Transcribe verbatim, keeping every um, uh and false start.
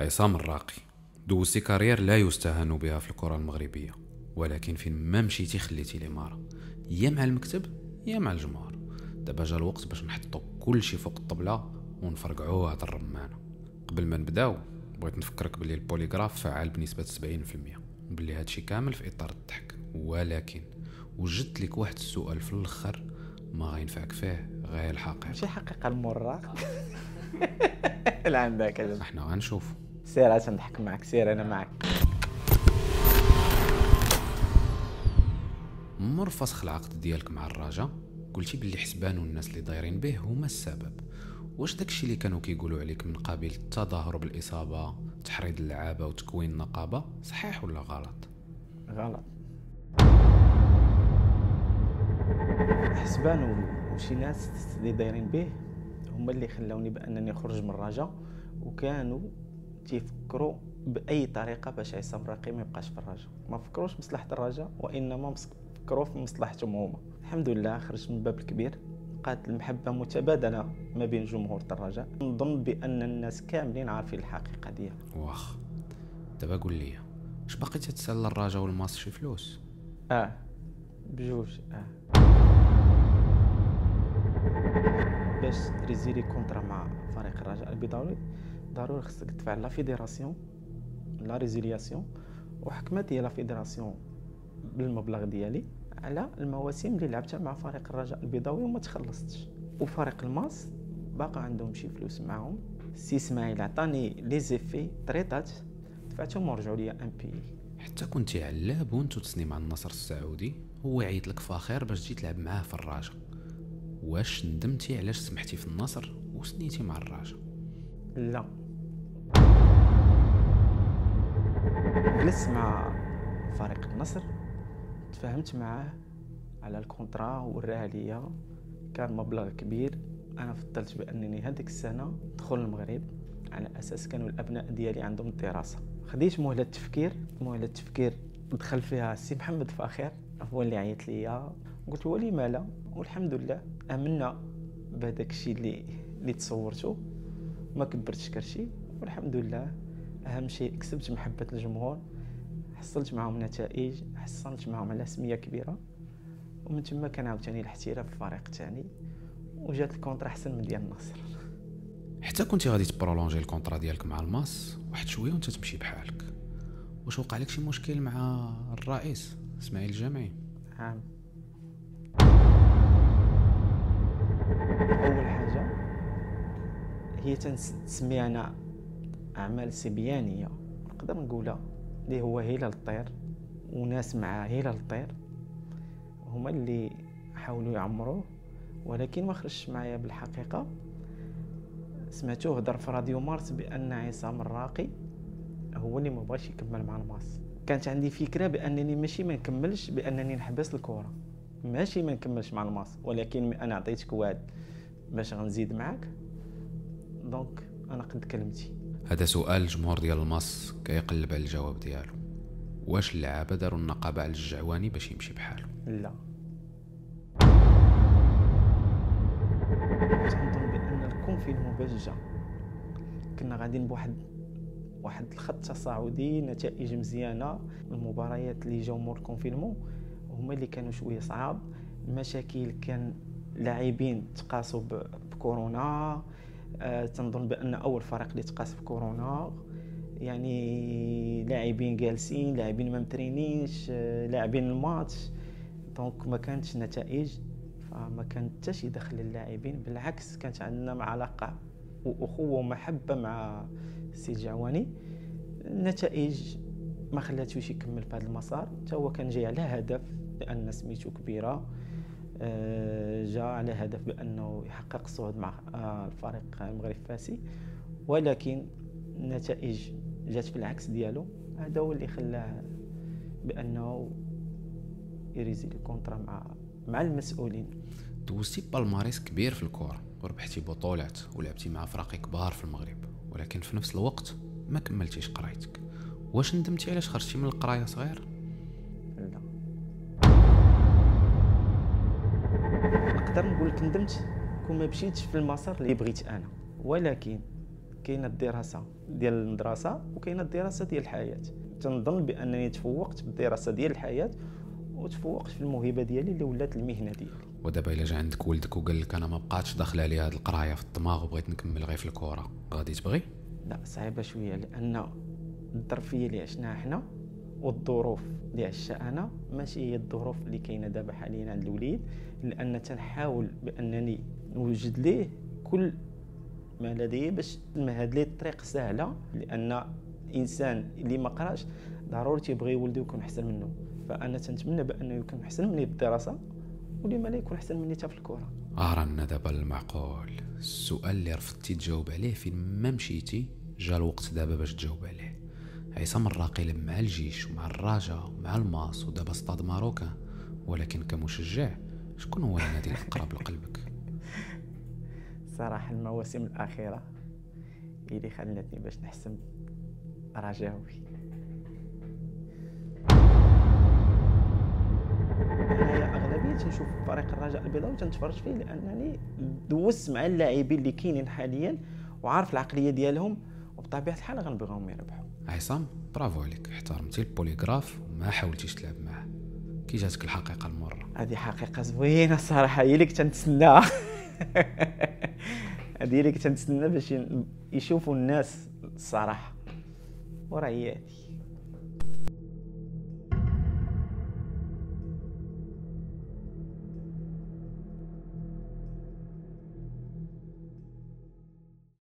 عصام الراقي دوزت كارير لا يستهان بها في الكرة المغربية، ولكن فين ما مشيتي خليتي الإمارة، يا مع المكتب يا مع الجمهور. دابا جا الوقت باش نحطو كلشي فوق الطبلة ونفرقعوها هاد الرمانة. قبل ما نبداو بغيت نفكرك بلي البوليغراف فعال بنسبة سبعين في المية، بلي هادشي كامل في إطار الضحك، ولكن وجدت لك واحد السؤال في الاخر ما غينفعك فيه غير الحقيقة. ماشي الحقيقة المرة لا عندك، احنا غنشوفو. سير عشان نضحك معك، سير انا معك. مور فسخ العقد ديالك مع الرجاء قلتي باللي حسبانو الناس اللي دايرين به هما السبب. واش داكشي اللي كانوا كيقولوا عليك من قبيل التظاهر بالاصابه، تحريض اللعابه وتكوين النقابه، صحيح ولا غلط؟ غلط. حسبانو وشي ناس اللي دايرين به هما اللي خلاوني بانني نخرج من الرجاء، وكانوا تيفكروا باي طريقه باش عصام الراقي ما يبقاش في الرجاء، ما فكروش مصلحه الرجاء وانما فكروا في مصلحتهم هما. الحمد لله خرجت من باب الكبير، بقات المحبه متبادله ما بين جمهور الرجاء. نظن بان الناس كاملين عارفين الحقيقه ديالها. واخ دابا قول لي، واش باقي تتسلى الرجاء والماس شي فلوس؟ اه بجوج. اه باش تريزيري كونترا مع فريق الرجاء البيضاوي ضروري خصك تدفع لا فيديراسيون لا ريزيلياسيون وحكمتي لا فيديراسيون بالمبلغ ديالي على المواسم اللي لعبتها مع فريق الرجاء البيضاوي وما تخلصتش. وفريق الماس باقي عندهم شي فلوس معهم. سي اسماعيل عطاني لي زيفي طريطات دفعتهم ورجعوا لي ام بي. حتى كنتي علاب وانت تسني مع النصر السعودي، هو عيط لك فاخر باش تجي تلعب معاه في الرجاء. واش ندمتي علاش سمحتي في النصر وسنيتي مع الرجاء؟ لا، جلست مع فريق النصر تفاهمت معاه على الكونترا وراها ليا، كان مبلغ كبير. انا فضلت بانني هذيك السنه ندخل المغرب على اساس كانوا الابناء ديالي عندهم الدراسه. خديت مهله التفكير، مهله التفكير دخل فيها السي محمد فاخر، هو اللي عيط ليا، قلت هو لي مالا، والحمد لله امنا بهذاك الشيء اللي اللي تصورته، ما كبرتش كرشي والحمد لله. اهم شيء كسبت محبه الجمهور، حصلت معهم نتائج، حصلت معهم على سميه كبيره، ومن تما كان عاوتاني الاحتراف في الفريق الثاني وجات الكونترا احسن من ديال النصر. حتى كنتي غادي تبرولونجي الكونترا ديالك مع الماس واحد شويه وانت تمشي بحالك، واش وقع لك شي مشكل مع الرئيس اسماعيل الجامعي؟ نعم. اول حاجه هي تنسمي انا اعمال سبيانيه نقدر نقولها، اللي هو هلال الطير وناس مع هلال الطير هما اللي حاولوا يعمروه، ولكن ما خرجش معايا بالحقيقه. سمعتوه هضر في راديو مارس بان عصام الراقي هو اللي ما بغاش يكمل مع الماس. كانت عندي فكره بانني ماشي ما نكملش، بانني نحبس الكره، ماشي ما نكملش مع الماس، ولكن انا عطيتك وعد باش غنزيد معاك، دونك انا قد كلمتي. هذا سؤال الجمهور ديال الماس كيقلب على الجواب ديالو. واش اللعابه داروا النقابه على الجعواني باش يمشي بحاله؟ لا، كنظن بان الكونفينمون باش جا كنا غاديين بواحد واحد الخط تصاعدي، نتائج مزيانه. المباريات اللي جاو مور الكونفينمون هما اللي كانوا شويه صعاب، المشاكل كان لاعبين تقاسوا بكورونا. أه تنظن بان اول فريق اللي تقاس في كورونا، يعني لاعبين جالسين، لاعبين ما مترينينش، لاعبين الماتش، دونك ما كانتش نتائج، فما كان حتى شي دخل اللاعبين. بالعكس كانت عندنا علاقه واخوه ومحبه مع السيد الجعواني، النتائج ما خلاتوش يكمل في هذا المسار. حتى هو كان جاي على هدف لان سميتو كبيره، جاء على هدف بأنه يحقق الصعود مع الفريق المغرب الفاسي، ولكن النتائج جات في العكس ديالو. هذا هو اللي خلاه بأنه يريزي الكونترا مع مع المسؤولين. دوزتي بالماريس كبير في الكورة وربحتي بطولات ولعبتي مع فرق كبار في المغرب، ولكن في نفس الوقت ما كملتيش قرايتك. واش ندمتي علاش خرجتي من القراية صغير؟ نقدر نقول لك ندمت كون ما مشيتش في المسار اللي بغيت انا، ولكن كاينه الدراسه ديال المدرسه وكاينه الدراسه ديال الحياه. تنظن بانني تفوقت بالدراسه ديال الحياه وتفوقت في الموهبه ديالي اللي ولات المهنه ديالي. ودابا الا جا عندك ولدك وقال لك انا ما بقاتش داخله لي هذه القرايه في الدماغ وبغيت نكمل غير في الكره، غادي تبغي؟ لا، صعيبه شويه، لان الظرفيه اللي عشناها حنا والظروف اللي عشتها انا ماشي هي الظروف اللي كاينه دابا حاليا عند الوليد، لان تنحاول بانني نوجد ليه كل ما لديه باش نمهد ليه الطريق سهله، لان الانسان اللي ما قراش ضروري تيبغي ولده يكون احسن منه. فانا تنتمنى بانه يكون احسن مني بالدراسه ولما لا يكون احسن مني حتى في الكره. ارانا دابا المعقول، السؤال اللي رفضتي تجاوب عليه فين ما مشيتي جا الوقت دابا باش تجاوب عليه. عصام الراقي لم مع الجيش ومع الرجاء ومع الماس ودابا استاد ماروكا، ولكن كمشجع شكون هو النادي الأقرب لقلبك؟ صراحة المواسم الأخيرة هي اللي خلاتني باش نحسم رجاوي. أنا أغلبية تنشوف فريق الرجاء البيضاوي وتنتفرج فيه، لأنني دوزت مع اللاعبين اللي كاينين حاليا وعارف العقلية ديالهم وبطبيعة الحال غنبغيهم يربحوا. عصام برافو عليك، احترمتي البوليغراف وما حاولتيش تلعب معاه. كي جاتك الحقيقه المره؟ هذه حقيقه زوينه الصراحه، هي اللي كنت نتسناها هذه اللي كنت نتسناها باش يشوفوا الناس الصراحه، وراه هي هذه.